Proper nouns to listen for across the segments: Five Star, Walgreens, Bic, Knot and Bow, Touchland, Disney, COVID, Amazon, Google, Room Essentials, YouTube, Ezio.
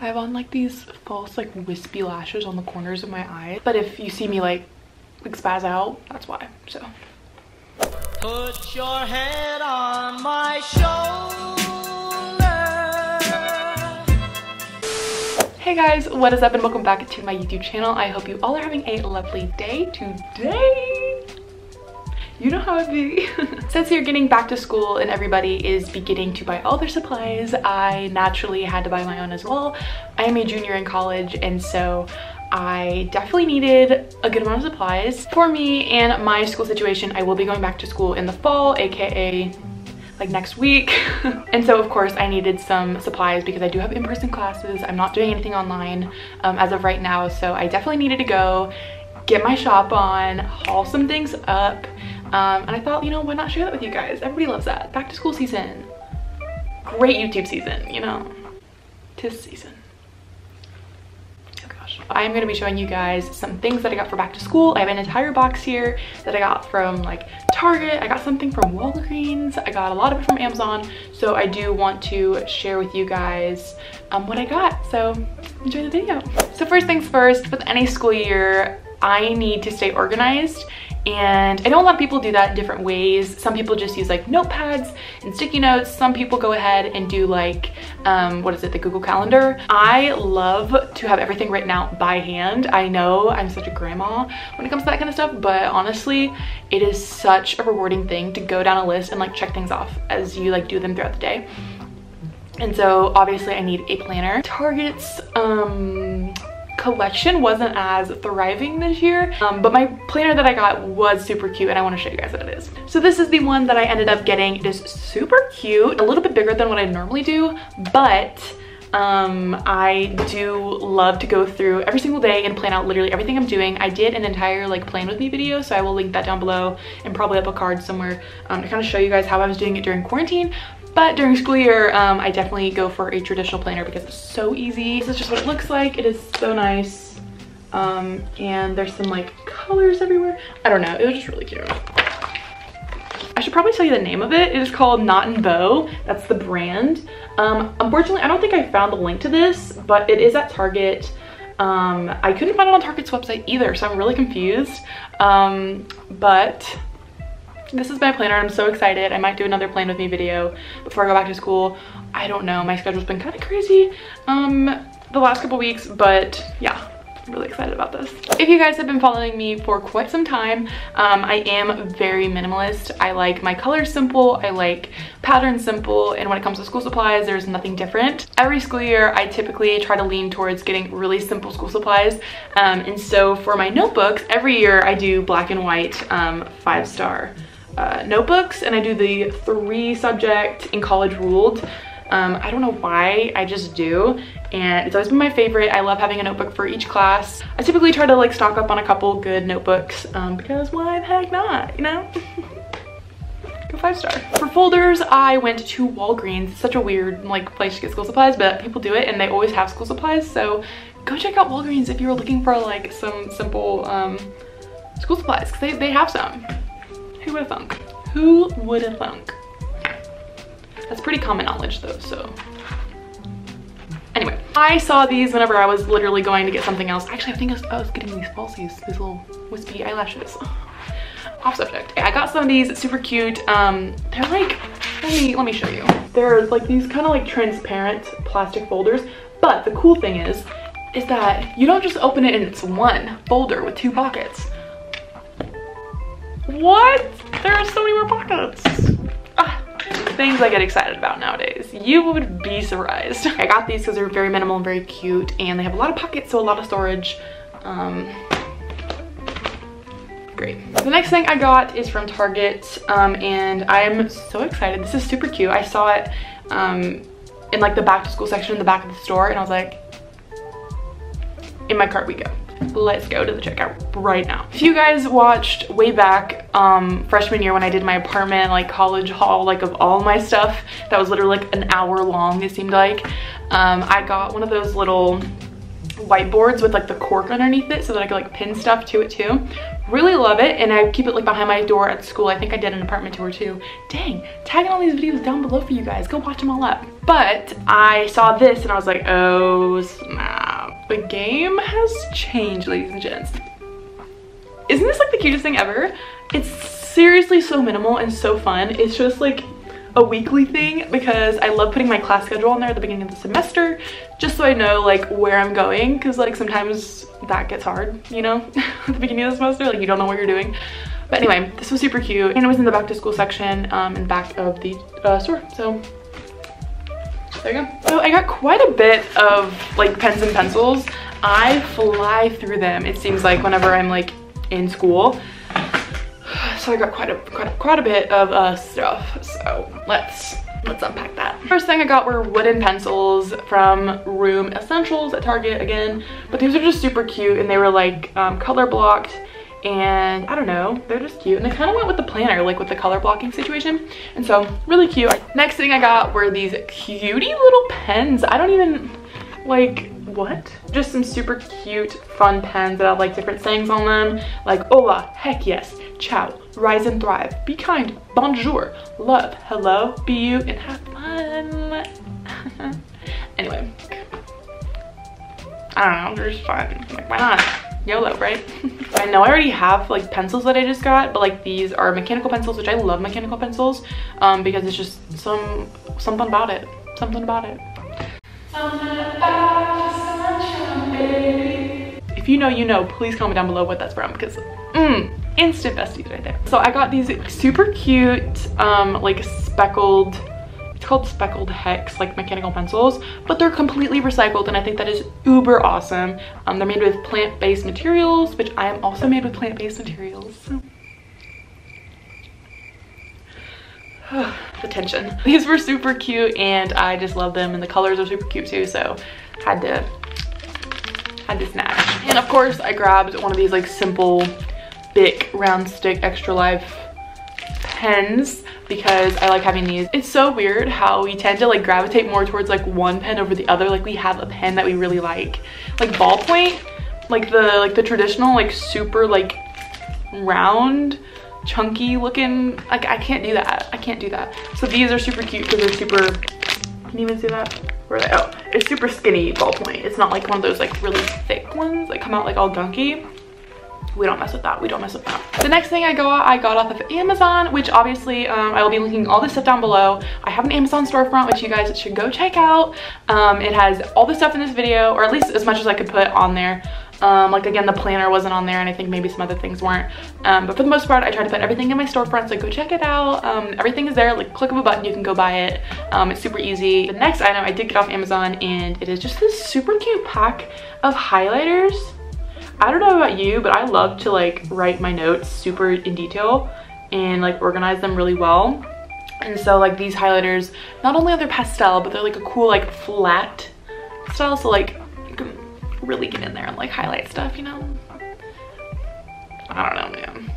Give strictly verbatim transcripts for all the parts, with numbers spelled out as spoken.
I have on like these false like wispy lashes on the corners of my eyes, but if you see me like like spaz out, that's why. So put your head on my shoulder. Hey guys, what is up and welcome back to my YouTube channel. I hope you all are having a lovely day today. You know how it be. Since you're getting back to school and everybody is beginning to buy all their supplies, I naturally had to buy my own as well. I am a junior in college, and so I definitely needed a good amount of supplies. For me and my school situation, I will be going back to school in the fall, aka like next week. And so of course I needed some supplies because I do have in-person classes. I'm not doing anything online um, as of right now, so I definitely needed to go get my shop on, haul some things up. Um, and I thought, you know, why not share that with you guys? Everybody loves that. Back to school season. Great YouTube season, you know. Tis season. Oh gosh. I'm gonna be showing you guys some things that I got for back to school. I have an entire box here that I got from like Target. I got something from Walgreens. I got a lot of it from Amazon. So I do want to share with you guys um, what I got. So enjoy the video. So first things first, with any school year, I need to stay organized. And I know a lot of people do that in different ways. Some people just use like notepads and sticky notes. Some people go ahead and do like, um, what is it, the Google Calendar. I love to have everything written out by hand. I know I'm such a grandma when it comes to that kind of stuff, but honestly, it is such a rewarding thing to go down a list and like check things off as you like do them throughout the day. And so obviously I need a planner. Target's, um, collection wasn't as thriving this year, um, but my planner that I got was super cute, and I want to show you guys what it is. So this is the one that I ended up getting. It is super cute, a little bit bigger than what I normally do, but um, I do love to go through every single day and plan out literally everything I'm doing. I did an entire like plan with me video, so I will link that down below and probably up a card somewhere um, to kind of show you guys how I was doing it during quarantine. But during school year, um, I definitely go for a traditional planner because it's so easy. This is just what it looks like. It is so nice. Um, and there's some like colors everywhere. I don't know, it was just really cute. I should probably tell you the name of it. It is called Knot and Bow. That's the brand. Um, unfortunately, I don't think I found the link to this, but it is at Target. Um, I couldn't find it on Target's website either, so I'm really confused. Um, but this is my planner. I'm so excited. I might do another plan with me video before I go back to school. I don't know, my schedule's been kind of crazy um the last couple weeks, but yeah, I'm really excited about this. If you guys have been following me for quite some time, um I am very minimalist. I like my colors simple, I like patterns simple, and when it comes to school supplies, there's nothing different. Every school year I typically try to lean towards getting really simple school supplies, um and so for my notebooks every year I do black and white um Five Star Uh, notebooks, and I do the three subject in college ruled. Um, I don't know why, I just do, and it's always been my favorite. I love having a notebook for each class. I typically try to like stock up on a couple good notebooks um, because why the heck not, you know? Go Five Star. For folders, I went to Walgreens. It's such a weird like place to get school supplies, but people do it and they always have school supplies, so go check out Walgreens if you were looking for like some simple um, school supplies, because they, they have some. Who would have thunk? Who would have thunk? That's pretty common knowledge though, so. Anyway, I saw these whenever I was literally going to get something else. Actually, I think I was, I was getting these falsies, these little wispy eyelashes. Off subject. I got some of these, it's super cute. Um, they're like, let me, let me show you. They're like these kind of like transparent plastic folders, but the cool thing is, is that you don't just open it and it's one folder with two pockets. What? There are so many more pockets. Ah, things I get excited about nowadays. You would be surprised. I got these because they're very minimal and very cute, and they have a lot of pockets, so a lot of storage. Um, great. The next thing I got is from Target, um, and I am so excited. This is super cute. I saw it um, in like the back to school section in the back of the store, and I was like, in my cart we go. Let's go to the checkout right now. If you guys watched way back um freshman year when I did my apartment like college haul like of all my stuff that was literally like an hour long, it seemed like, um I got one of those little whiteboards with like the cork underneath it so that I could like pin stuff to it too. Really love it, and I keep it like behind my door at school. I think I did an apartment tour too. Dang, tagging all these videos down below for you guys. Go watch them all up. But I saw this and I was like, oh snap. The game has changed, ladies and gents. Isn't this like the cutest thing ever? It's seriously so minimal and so fun. It's just like a weekly thing because I love putting my class schedule on there at the beginning of the semester just so I know like where I'm going, because like sometimes that gets hard, you know, at the beginning of the semester, like you don't know what you're doing. But anyway, this was super cute and it was in the back to school section um, in the back of the uh, store. So there you go. So I got quite a bit of like pens and pencils. I fly through them, it seems like, whenever I'm like in school. So I got quite a quite a, quite a bit of uh, stuff. So let's let's unpack that. First thing I got were wooden pencils from Room Essentials at Target again, but these are just super cute and they were like um, color blocked, and I don't know, they're just cute, and they kind of went with the planner, like with the color blocking situation, and so really cute. Next thing I got were these cutie little pens. I don't even like. What? Just some super cute, fun pens that have like different sayings on them, like hola, heck yes, ciao, rise and thrive, be kind, bonjour, love, hello, be you, and have fun. Anyway, I don't know, they're just fun. Like, why not? YOLO, right? I know I already have like pencils that I just got, but like these are mechanical pencils, which I love mechanical pencils um, because it's just some something about it, something about it. Something about If you know, you know, please comment down below what that's from, because mm, instant besties right there. So I got these super cute um like speckled, it's called speckled hex, like mechanical pencils, but they're completely recycled, and I think that is uber awesome. Um they're made with plant-based materials, which I am also made with plant-based materials, so. The tension. These were super cute and I just love them, and the colors are super cute too, so had to had to snatch. And of course I grabbed one of these like simple Bic round stick extra life pens because I like having these. It's so weird how we tend to like gravitate more towards like one pen over the other. Like we have a pen that we really like, like ballpoint, like the like the traditional like super like round chunky looking, like I can't do that, I can't do that. So these are super cute because they're super, can you even see that? Where they, oh, it's super skinny ballpoint. It's not like one of those like really thick ones that come out like all gunky. We don't mess with that, we don't mess with that. The next thing I got, I got off of Amazon, which obviously um, I will be linking all this stuff down below. I have an Amazon storefront, which you guys should go check out. Um, it has all the stuff in this video, or at least as much as I could put on there. Um, like again, the planner wasn't on there, and I think maybe some other things weren't. Um, but for the most part, I try to put everything in my storefront, so go check it out. Um, everything is there, like click of a button, you can go buy it. Um, it's super easy. The next item I did get off Amazon, and it is just this super cute pack of highlighters. I don't know about you, but I love to like write my notes super in detail and like organize them really well. And so like these highlighters, not only are they pastel, but they're like a cool like flat style, so like you can really get in there and like highlight stuff, you know? I don't know, man.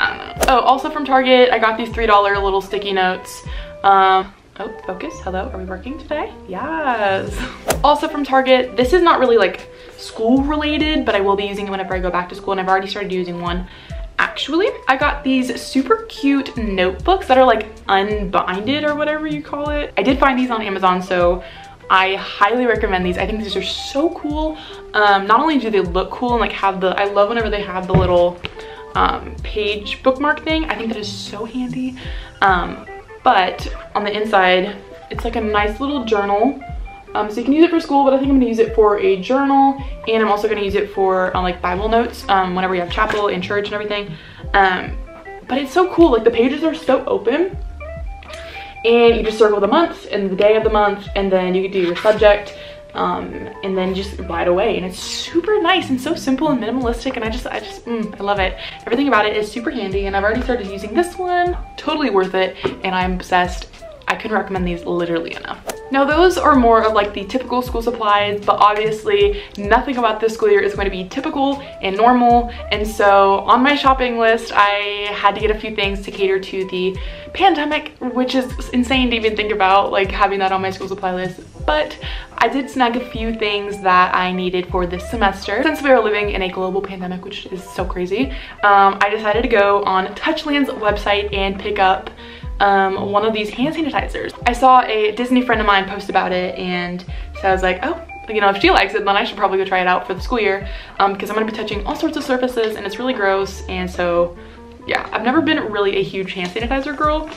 I don't know. Oh, also from Target, I got these three dollar little sticky notes. Um, oh, focus, hello, are we working today? Yes. Also from Target, this is not really like school related, but I will be using it whenever I go back to school, and I've already started using one actually. I got these super cute notebooks that are like unbinded or whatever you call it. I did find these on Amazon, so I highly recommend these. I think these are so cool. Um, not only do they look cool and like have the, I love whenever they have the little um, page bookmark thing. I think that is so handy. Um, but on the inside, it's like a nice little journal. Um, so you can use it for school, but I think I'm gonna use it for a journal, and I'm also gonna use it for uh, like Bible notes um, whenever you have chapel and church and everything. Um, but it's so cool, like the pages are so open, and you just circle the month and the day of the month, and then you can do your subject, um, and then just right away. And it's super nice and so simple and minimalistic, and I just, I just, mm, I love it. Everything about it is super handy, and I've already started using this one. Totally worth it, and I'm obsessed. I couldn't recommend these literally enough. Now those are more of like the typical school supplies, but obviously nothing about this school year is going to be typical and normal. And so on my shopping list, I had to get a few things to cater to the pandemic, which is insane to even think about, like having that on my school supply list. But I did snag a few things that I needed for this semester. Since we are living in a global pandemic, which is so crazy, um, I decided to go on Touchland's website and pick up um, one of these hand sanitizers. I saw a Disney friend of mine post about it, and so I was like, oh, you know, if she likes it, then I should probably go try it out for the school year, um, because I'm gonna be touching all sorts of surfaces and it's really gross. And so, yeah, I've never been really a huge hand sanitizer girl,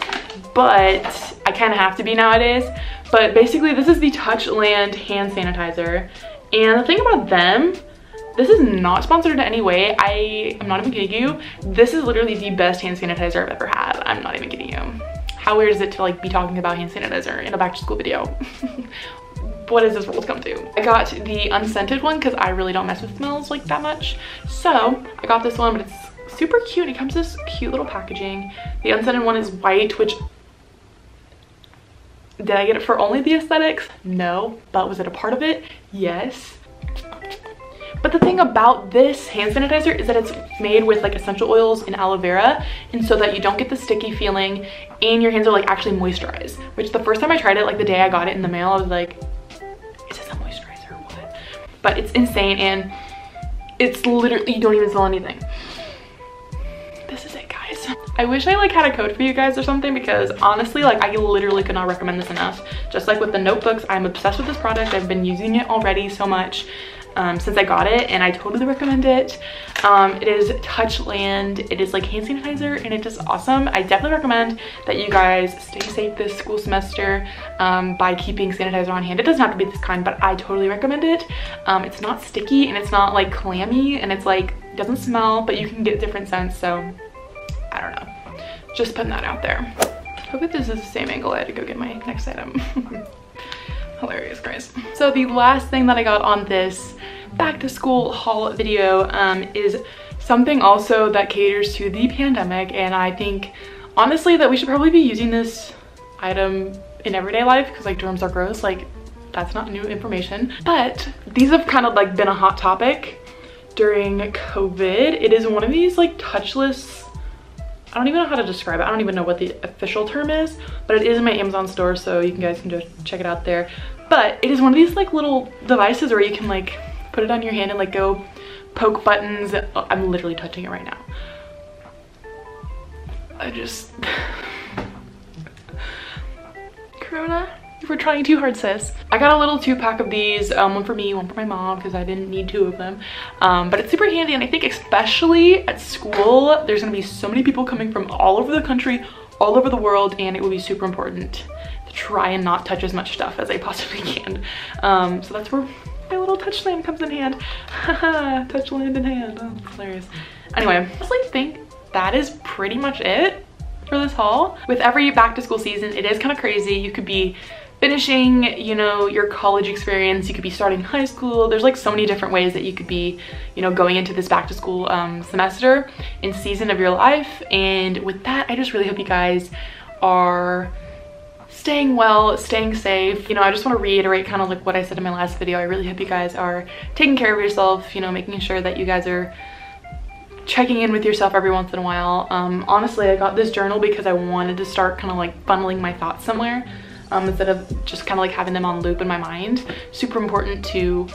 but I kind of have to be nowadays. But basically this is the Touchland hand sanitizer. And the thing about them, this is not sponsored in any way. I am not even kidding you. This is literally the best hand sanitizer I've ever had. I'm not even kidding you. How weird is it to like be talking about hand sanitizer in a back to school video? What does this world come to? I got the unscented one because I really don't mess with smells like that much. So I got this one, but it's super cute. It comes in this cute little packaging. The unscented one is white, which, did I get it for only the aesthetics? No, but was it a part of it? Yes. But the thing about this hand sanitizer is that it's made with like essential oils and aloe vera, and so that you don't get the sticky feeling and your hands are like actually moisturized, which the first time I tried it, like the day I got it in the mail, I was like, is this a moisturizer or what? But it's insane, and it's literally, you don't even smell anything. This is it, guys. I wish I like had a code for you guys or something, because honestly, like I literally could not recommend this enough. Just like with the notebooks, I'm obsessed with this product. I've been using it already so much um, since I got it, and I totally recommend it. Um, it is Touchland. It is like hand sanitizer, and it is awesome. I definitely recommend that you guys stay safe this school semester um, by keeping sanitizer on hand. It doesn't have to be this kind, but I totally recommend it. Um, it's not sticky, and it's not like clammy, and it's like, doesn't smell, but you can get different scents. So I don't know, just putting that out there. Hope that this is the same angle I had to go get my next item. Hilarious, guys. So the last thing that I got on this back to school haul video um is something also that caters to the pandemic, and I think honestly that we should probably be using this item in everyday life, because like germs are gross, like that's not new information. But these have kind of like been a hot topic during COVID. It is one of these like touchless, I don't even know how to describe it. I don't even know what the official term is, but it is in my Amazon store, so you guys can just check it out there. But it is one of these like little devices where you can like put it on your hand and like go poke buttons. I'm literally touching it right now. I just, Corona. We're trying too hard, sis. I got a little two pack of these, um, one for me, one for my mom, because I didn't need two of them. Um, but it's super handy, and I think especially at school, there's gonna be so many people coming from all over the country, all over the world, and it will be super important to try and not touch as much stuff as I possibly can. Um, so that's where my little Touchland comes in hand. Haha, Touchland in hand, oh, that's hilarious. Anyway, I honestly think that is pretty much it for this haul. With every back to school season, it is kind of crazy. You could be finishing, you know, your college experience, you could be starting high school. There's like so many different ways that you could be, you know, going into this back to school um, semester and season of your life. And with that, I just really hope you guys are staying well, staying safe. You know, I just want to reiterate kind of like what I said in my last video. I really hope you guys are taking care of yourself, you know, making sure that you guys are checking in with yourself every once in a while. Um, honestly, I got this journal because I wanted to start kind of like funneling my thoughts somewhere. Um, instead of just kind of like having them on loop in my mind. Super important to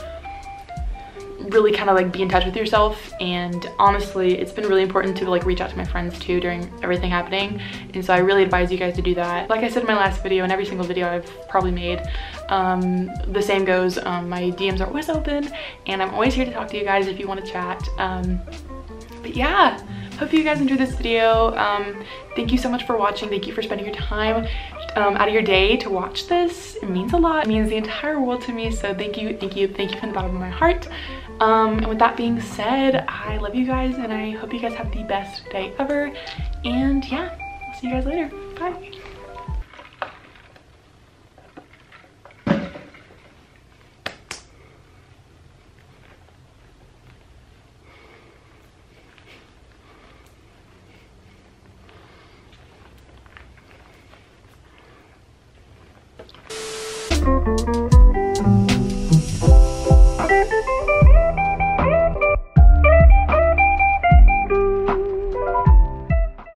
really kind of like be in touch with yourself, and honestly it's been really important to like reach out to my friends too during everything happening, and so I really advise you guys to do that. Like I said in my last video and every single video I've probably made, um, the same goes. Um, my D Ms are always open, and I'm always here to talk to you guys if you want to chat. Um, but yeah, hope you guys enjoyed this video. Um, thank you so much for watching. Thank you for spending your time Um, out of your day to watch this. It means a lot. It means the entire world to me. So thank you, thank you, thank you from the bottom of my heart. Um, and with that being said, I love you guys, and I hope you guys have the best day ever. And yeah, I'll see you guys later. Bye.